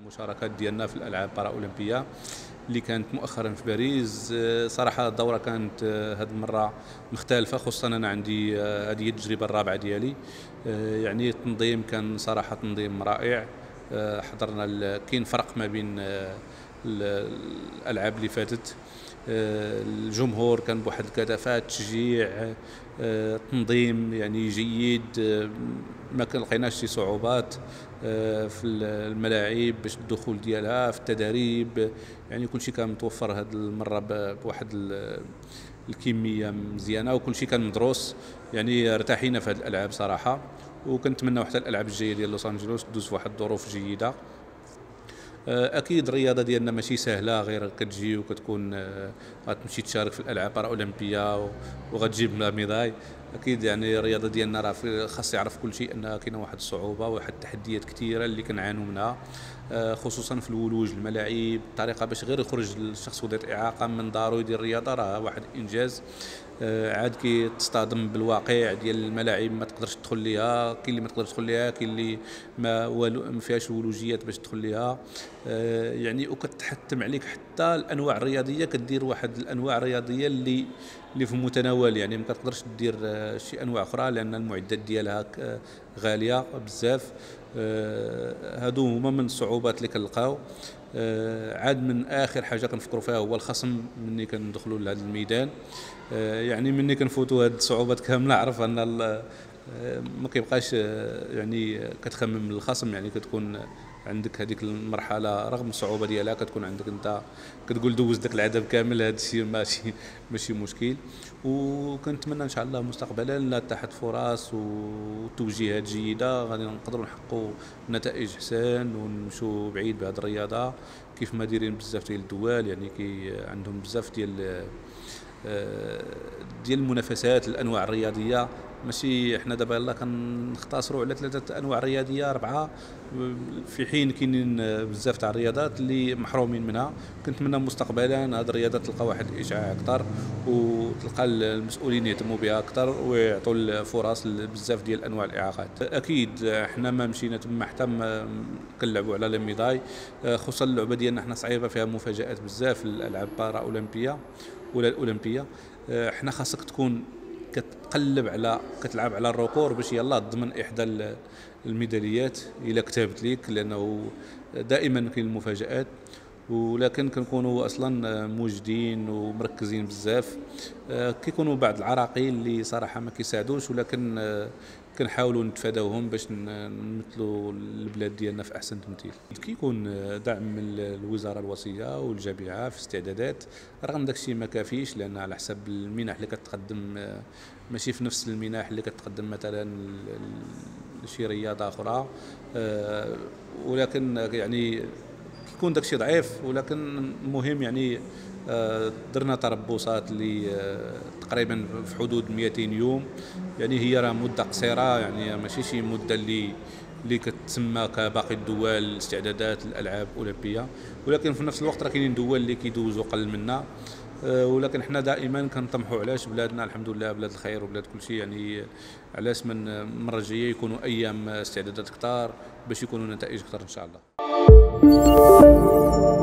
المشاركات ديالنا في الألعاب البارالمبية اللي كانت مؤخرا في باريس، صراحة الدورة كانت هذه المرة مختلفة، خصوصا أنا عندي هذه التجربة الرابعة ديالي. يعني التنظيم كان صراحة تنظيم رائع. حضرنا كاين فرق ما بين الألعاب اللي فاتت. الجمهور كان بواحد الكثافات، تشجيع، تنظيم يعني جيد، ما كنلقيناش شي صعوبات في الملاعب باش الدخول ديالها، في التدريب، يعني كلشي كان متوفر هذه المره بواحد الكميه مزيانه، وكلشي كان مدروس. يعني ارتحينا في هذه الالعاب صراحه، وكنتمناو حتى الالعاب الجايه ديال لوس انجلوس تدوز في واحد الظروف جيده. اكيد الرياضه ديالنا ماشي سهله، غير كتجي وكتكون غتمشي تشارك في الالعاب البارالمبيه وغتجيب ميداي. اكيد يعني الرياضه ديالنا راه خاص يعرف كل شيء ان كاينه واحد الصعوبه وواحد التحديات كثيره اللي كنعانوا منها، خصوصا في الولوج، الملاعب، الطريقه باش غير يخرج الشخص وذات اعاقه من دارو يدير الرياضه راه واحد الانجاز. عاد كيتصطدم بالواقع ديال الملاعب، ما تقدرش تدخل ليها، كاين اللي ما تقدرش تدخل ليها، كاين اللي ما فيهاش ولوجيات باش تدخل ليها. يعني وكتحتم عليك حتى الانواع الرياضيه، كدير واحد الانواع الرياضيه اللي في المتناول، يعني ما كتقدرش دير شي انواع اخرى لان المعدات ديالها غاليه بزاف. هادو هما من الصعوبات اللي كنلقاو. عاد من اخر حاجه كنفكروا فيها هو الخصم ملي كندخلوا لهذا الميدان. يعني ملي كنفوتوا هاد الصعوبات كامله عرف ان ما كيبقاش يعني كتخمم الخصم، يعني كتكون عندك هذيك المرحله رغم الصعوبه ديالها كتكون عندك انت كتقول دوز داك العذاب كامل، هذا الشيء ماشي مشكل. وكنتمنى ان شاء الله مستقبلا تحت فرص وتوجيهات جيده غادي نقدروا نحققوا نتائج احسن ونمشوا بعيد بهذه الرياضه كيف ما دايرين بزاف ديال الدول. يعني عندهم بزاف ديال المنافسات، الانواع الرياضيه، ماشي احنا دابا يلاه كنختصروا على 3 انواع رياضيه 4، في حين كاينين بزاف تاع الرياضات اللي محرومين منها. كنتمنى مستقبلا هذه الرياضه تلقى واحد الاشعاع اكثر وتلقى المسؤولين يهتموا بها اكثر ويعطوا الفرص لبزاف ديال انواع الاعاقات. اكيد احنا ما مشينا تما حتى كنلعبوا على الميداي، خصوصا اللعبه ديالنا احنا صعيبه، فيها مفاجات بزاف. الالعاب بارا اولمبيه ولا الاولمبيه احنا خاصك تكون كتلعب على الركور باش يلا تضمن احدى الميداليات الا كتبت ليك، لانه دائما كاين المفاجات. ولكن كنكونوا اصلا موجدين ومركزين بزاف، كيكونوا بعض العراقيل اللي صراحه ما كيساعدوش، ولكن كنحاولوا نتفاداوهم باش نمثلوا البلاد ديالنا في احسن تمثيل. كيكون دعم من الوزاره الوصيه والجامعه في استعدادات، رغم داكشي ما كافيش لان على حسب المنح اللي كتقدم ماشي في نفس المنح اللي كتقدم مثلا شي رياضه اخرى. ولكن يعني كيكون داكشي ضعيف، ولكن المهم يعني درنا تربصات اللي تقريبا في حدود 200 يوم، يعني هي راه مده قصيره، يعني ماشي شي مده اللي كتسمى كباقي الدول استعدادات الالعاب الاولمبيه. ولكن في نفس الوقت راه كاينين دول اللي كيدوزوا قل منا، ولكن حنا دائما كنطمحوا علاش بلادنا الحمد لله بلاد الخير وبلاد كل شيء، يعني علاش من المره الجايه يكونوا ايام استعدادات كثار باش يكونوا نتائج كثار ان شاء الله.